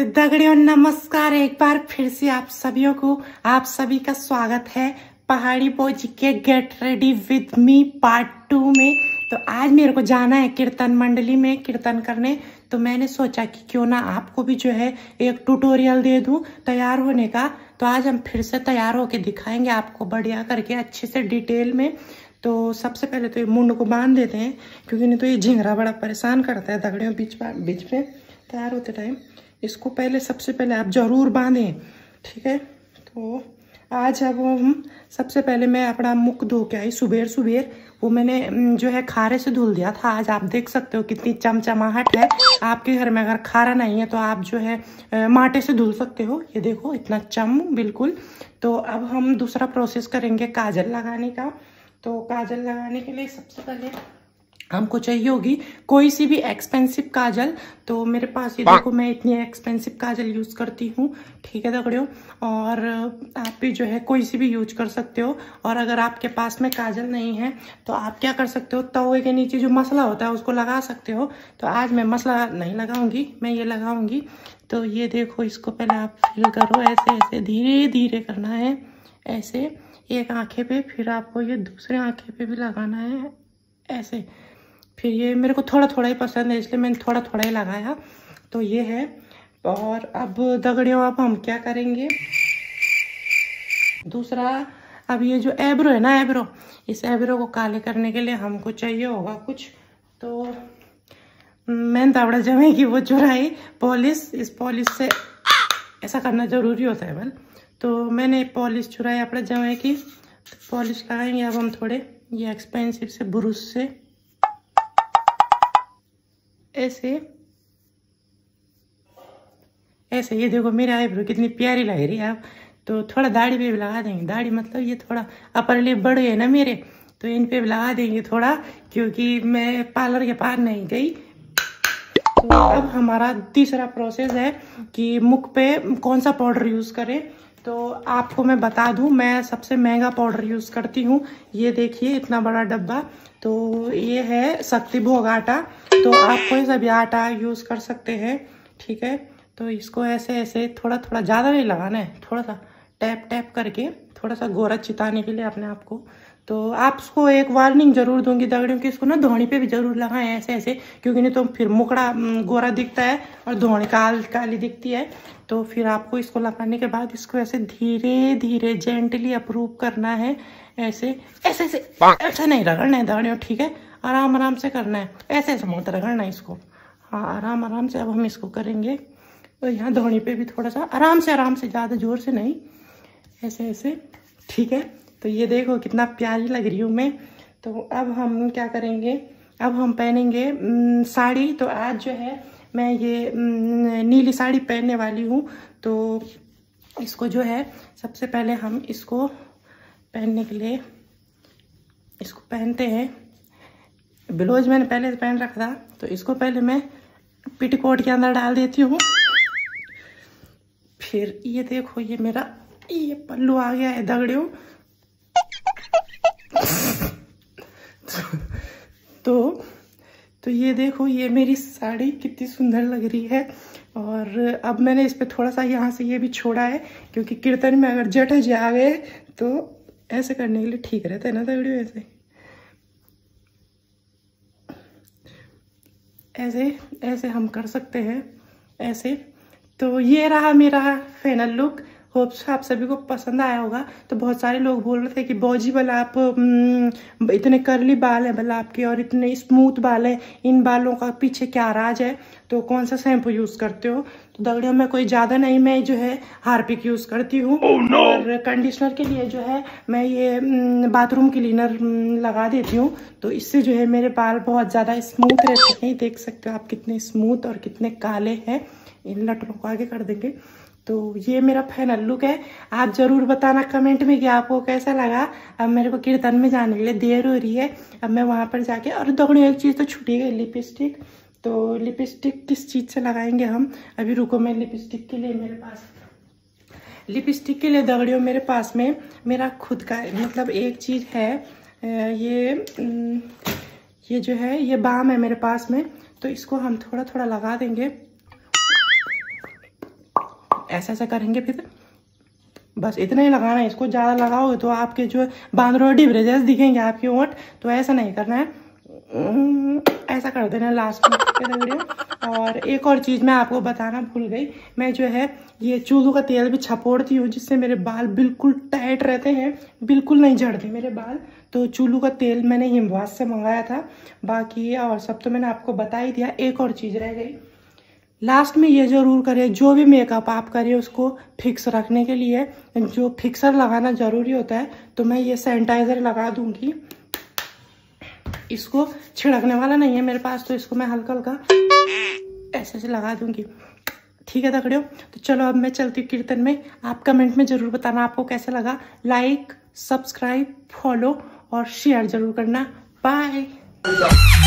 तो दगड़ियों नमस्कार, एक बार फिर से आप सभी का स्वागत है पहाड़ी बौजी के get ready with me part 2 में। तो आज मेरे को जाना है कीर्तन मंडली में कीर्तन करने, तो मैंने सोचा कि क्यों ना आपको भी जो है एक ट्यूटोरियल दे दूं तैयार होने का। तो आज हम फिर से तैयार होके दिखाएंगे आपको बढ़िया करके अच्छे से डिटेल में। तो सबसे पहले तो ये मुंड को बांध देते हैं क्योंकि नहीं तो ये झिंगरा बड़ा परेशान करता है दगड़ियों बीच में तैयार होते टाइम। इसको सबसे पहले आप ज़रूर बांधें, ठीक है। तो आज अब हम सबसे पहले मैं अपना मुख धो के आई सुबेर, वो मैंने जो है खारे से धुल दिया था। आज आप देख सकते हो कितनी चमचमाहट है। आपके घर में अगर खारा नहीं है तो आप जो है माटे से धुल सकते हो। ये देखो इतना चम बिल्कुल। तो अब हम दूसरा प्रोसेस करेंगे काजल लगाने का। तो काजल लगाने के लिए सबसे पहले हमको चाहिए होगी कोई सी भी एक्सपेंसिव काजल। तो मेरे पास ये देखो मैं इतनी एक्सपेंसिव काजल यूज़ करती हूँ, ठीक है दगड़ियों। और आप भी जो है कोई सी भी यूज कर सकते हो। और अगर आपके पास में काजल नहीं है तो आप क्या कर सकते हो, तवे के नीचे जो मसला होता है उसको लगा सकते हो। तो आज मैं मसला नहीं लगाऊंगी, मैं ये लगाऊंगी। तो ये देखो इसको पहले आप फिल करो, ऐसे ऐसे धीरे धीरे करना है, ऐसे एक आँखें पे, फिर आपको ये दूसरे आँखें पे भी लगाना है ऐसे। फिर ये मेरे को थोड़ा थोड़ा ही पसंद है इसलिए मैंने थोड़ा थोड़ा ही लगाया। तो ये है। और अब दगड़ियों अब हम क्या करेंगे दूसरा, अब ये जो एब्रो है ना, एब्रो, इस एब्रो को काले करने के लिए हमको चाहिए होगा कुछ। तो मैंने दावड़ा जमे की वो चुराई पॉलिश, इस पॉलिश से ऐसा करना ज़रूरी होता है बल। तो मैंने पॉलिश चुराई अपने जमे की, तो पॉलिश लगाएंगे अब हम थोड़े ये एक्सपेंसिव से ब्रश से ऐसे ऐसे। ये देखो मेरे आईब्रो कितनी प्यारी लग रही है आप। तो थोड़ा दाढ़ी पे भी लगा देंगे, दाढ़ी मतलब ये थोड़ा अपर लिप बढ़ गए ना मेरे, तो इन पे भी लगा देंगे थोड़ा क्योंकि मैं पार्लर के पार नहीं गई। तो अब हमारा तीसरा प्रोसेस है कि मुख पे कौन सा पाउडर यूज़ करें। तो आपको मैं बता दूं मैं सबसे महंगा पाउडर यूज़ करती हूँ। ये देखिए इतना बड़ा डब्बा, तो ये है शक्तिभोग आटा। तो आप कोई सा भी आटा यूज़ कर सकते हैं, ठीक है। तो इसको ऐसे ऐसे थोड़ा थोड़ा, ज़्यादा नहीं लगाना है, थोड़ा सा टैप टैप करके, थोड़ा सा गोरा चिताने के लिए अपने आप को। तो आपको एक वार्निंग ज़रूर दूंगी दगड़ियों कि इसको ना धोनी पे भी ज़रूर लगाएं ऐसे ऐसे, क्योंकि नहीं तो फिर मुखड़ा गोरा दिखता है और धोनी काली दिखती है। तो फिर आपको इसको लगाने के बाद इसको ऐसे धीरे धीरे जेंटली अप्रूव करना है, ऐसे ऐसे ऐसे, ऐसा नहीं रगड़ना है दगड़ियों, ठीक है। आराम आराम से करना है, ऐसे ऐसे मुँह रगड़ना है इसको, हाँ आराम आराम से। अब हम इसको करेंगे और यहाँ धोनी पे भी थोड़ा सा आराम से, ज़्यादा जोर से नहीं, ऐसे ऐसे, ठीक है। तो ये देखो कितना प्यारी लग रही हूँ मैं। तो अब हम क्या करेंगे, अब हम पहनेंगे साड़ी। तो आज जो है मैं ये नीली साड़ी पहनने वाली हूँ। तो इसको जो है सबसे पहले हम इसको पहनने के लिए इसको पहनते हैं। ब्लाउज मैंने पहले पहन रखा था, तो इसको पहले मैं पेटीकोट के अंदर डाल देती हूँ। फिर ये देखो ये मेरा ये पल्लू आ गया है दगड़ियों। तो ये देखो ये मेरी साड़ी कितनी सुंदर लग रही है। और अब मैंने इस पर थोड़ा सा यहाँ से ये भी छोड़ा है क्योंकि कीर्तन में अगर जट जी आ गए तो ऐसे करने के लिए ठीक रहता है ना दगड़ियों। ऐसे ऐसे ऐसे हम कर सकते हैं ऐसे। तो ये रहा मेरा फाइनल लुक। होप्स आप सभी को पसंद आया होगा। तो बहुत सारे लोग बोल रहे थे कि बौजी भला आप इतने करली बाल हैं भला आपके और इतने स्मूथ बाल हैं, इन बालों का पीछे क्या राज है, तो कौन सा शैम्पू यूज़ करते हो। तो दगड़ियों में कोई ज़्यादा नहीं, मैं जो है हार्पिक यूज़ करती हूँ। और कंडीशनर के लिए जो है मैं ये बाथरूम क्लीनर लगा देती हूँ। तो इससे जो है मेरे बाल बहुत ज़्यादा स्मूथ रहते हैं। देख सकते हो आप कितने स्मूथ और कितने काले हैं, इन लटरों को आगे कर देंगे। तो ये मेरा फाइनल लुक है। आप ज़रूर बताना कमेंट में कि आपको कैसा लगा। अब मेरे को कीर्तन में जाने के लिए देर हो रही है, अब मैं वहाँ पर जाके। और दगड़ियों एक चीज़ तो छूटी गई, लिपस्टिक। तो लिपस्टिक किस चीज़ से लगाएंगे हम, अभी रुको। मैं लिपस्टिक के लिए दगड़ियों मेरे पास में मेरा खुद का मतलब एक चीज़ है, ये जो है ये बाम है मेरे पास में। तो इसको हम थोड़ा थोड़ा लगा देंगे ऐसा ऐसा करेंगे फिर बस इतना ही लगाना है। इसको ज़्यादा लगाओगे तो आपके जो बांधरोटी ब्रेजेस दिखेंगे आपके ओंठ, तो ऐसा नहीं करना है, ऐसा कर देना लास्ट में वीडियो। और एक और चीज़ मैं आपको बताना भूल गई, मैं जो है ये चूलू का तेल भी छपोड़ती हूँ जिससे मेरे बाल बिल्कुल टाइट रहते हैं, बिल्कुल नहीं झड़ते मेरे बाल। तो चूलू का तेल मैंने हिमवास से मंगाया था, बाकी और सब तो मैंने आपको बता ही दिया। एक और चीज़ रह गई लास्ट में, ये ज़रूर करें जो भी मेकअप आप करें उसको फिक्स रखने के लिए जो फिक्सर लगाना ज़रूरी होता है, तो मैं ये सैनिटाइज़र लगा दूंगी। इसको छिड़कने वाला नहीं है मेरे पास, तो इसको मैं हल्का हल्का ऐसे ऐसे लगा दूंगी। ठीक है तकड़ियों, तो चलो अब मैं चलती हूँ कीर्तन में। आप कमेंट में ज़रूर बताना आपको कैसा लगा, लाइक सब्सक्राइब फॉलो और शेयर ज़रूर करना। बाय।